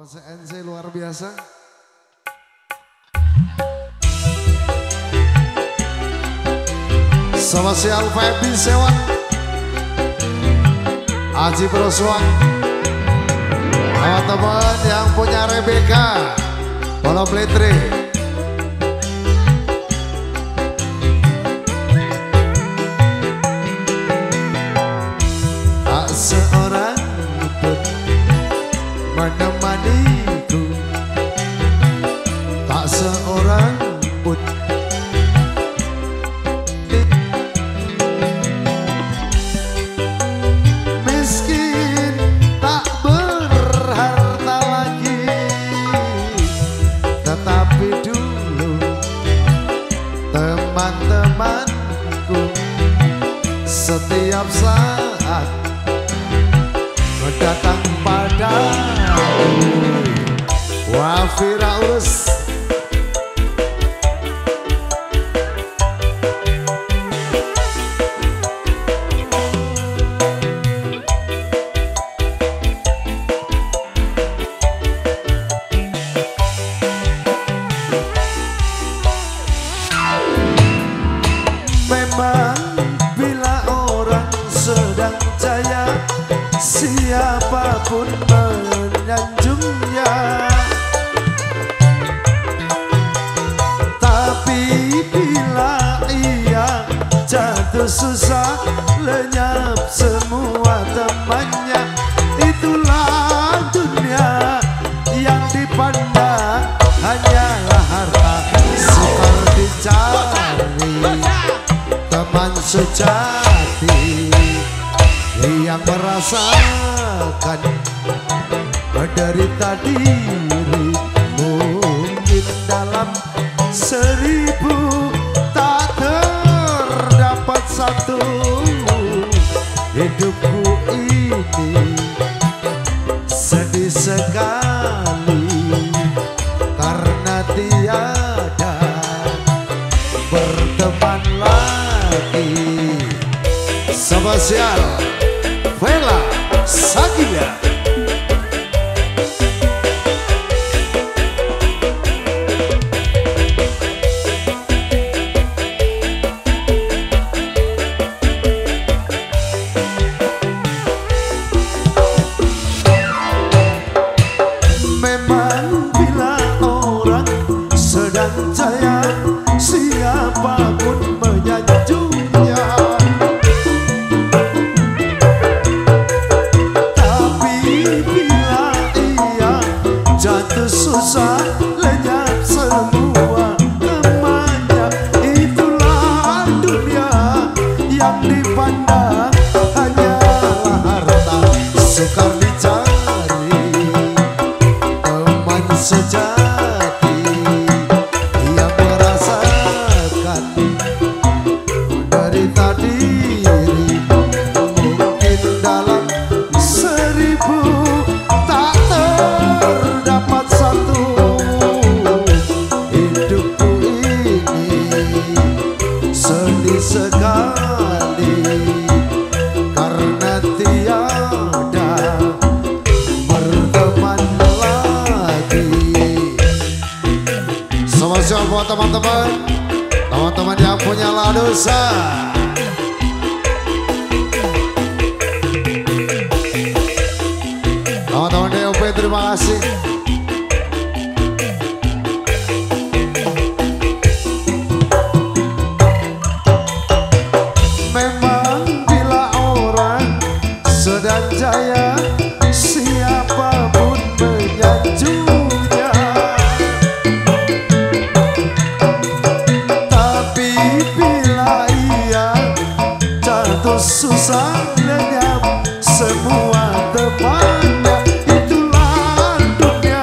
Jose Enze luar biasa. Sama si Alfabi Sewan, Aji Proswan, sama teman yang punya Rebecca, Polo Pletri. Tak seorang pun menemaniku, tak seorang pun. Teman-temanku setiap saat berdatang padaku. Wah, Firaus siapapun menyanjungnya, tapi bila ia jatuh susah lenyap semua temannya. Itulah dunia yang dipandang hanyalah harta, seperti cari teman sejati yang merasakan menderita diri. Mungkin dalam 1000 tak terdapat satu. Hidupku ini sedih sekali karena tiada berteman lagi. Spesial Vela Sagila, memang bila orang sedang jaya siapapun menyanjungnya. Susah lenyap semua temannya. Itulah dunia yang dipandang hanya harta, sukar dicari teman sejati yang merasakan menderita diri. Mungkin dalam 1000 sekali karena tiada berteman lagi. Selamat siang buat teman-teman yang punya ladusa. Teman-teman DOP, terima kasih. Jaya siapapun menyanjungnya, tapi bila ia jatuh susah lenyap semua temannya. Itulah dunia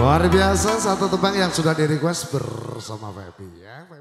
Luar biasa, satu tebang yang sudah di request bersama Feby ya.